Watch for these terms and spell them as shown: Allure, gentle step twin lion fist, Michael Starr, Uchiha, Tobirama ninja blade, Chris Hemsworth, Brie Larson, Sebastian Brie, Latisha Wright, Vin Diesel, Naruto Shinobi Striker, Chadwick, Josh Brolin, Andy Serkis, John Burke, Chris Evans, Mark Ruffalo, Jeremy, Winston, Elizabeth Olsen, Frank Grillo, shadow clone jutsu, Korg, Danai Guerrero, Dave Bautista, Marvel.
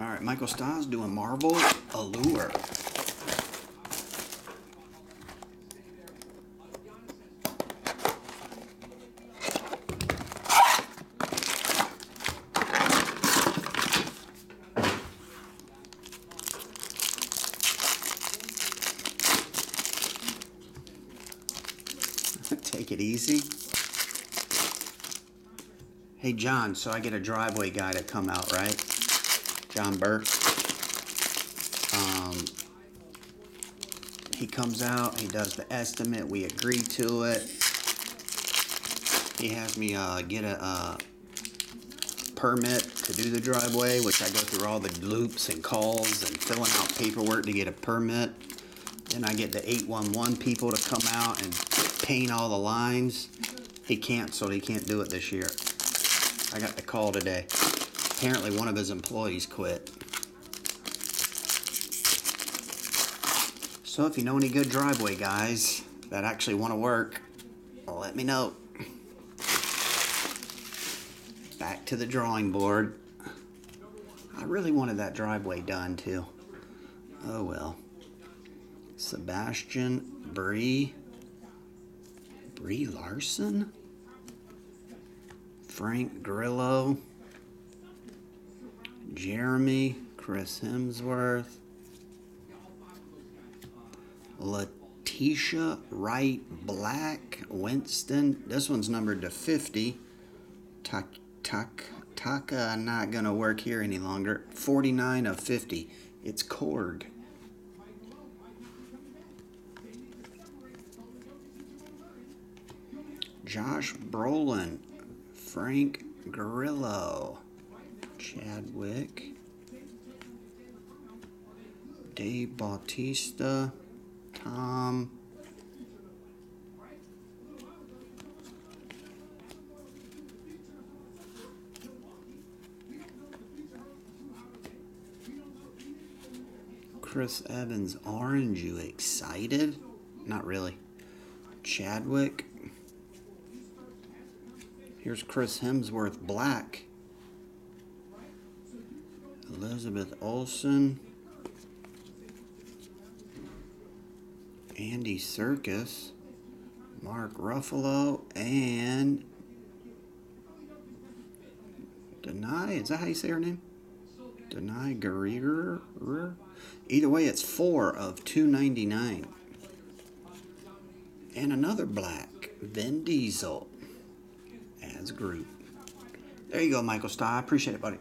All right, Michael Starr's doing Marvel, Allure. Take it easy. Hey, John, so I get a driveway guy to come out, right? John Burke. He comes out, he does the estimate, we agree to it. He has me get a permit to do the driveway, which I go through all the loops and calls and filling out paperwork to get a permit. Then I get the 811 people to come out and paint all the lines. He canceled, he can't do it this year. I got the call today. Apparently one of his employees quit. So if you know any good driveway guys that actually want to work, let me know. Back to the drawing board. I really wanted that driveway done too. Oh well. Sebastian Brie. Brie Larson? Frank Grillo. Jeremy, Chris Hemsworth, Latisha Wright, Black, Winston. This one's numbered to 50. Taka not gonna work here any longer. 49 of 50. It's Korg. Josh Brolin, Frank Grillo. Chadwick, Dave Bautista, Tom, Chris Evans, orange, you excited? Not really. Chadwick, here's Chris Hemsworth, black. Elizabeth Olsen, Andy Serkis, Mark Ruffalo, and Danai, is that how you say her name? Danai Guerrero? Either way, it's 4 of 299. And another black, Vin Diesel, as group. There you go, Michael Starr. I appreciate it, buddy.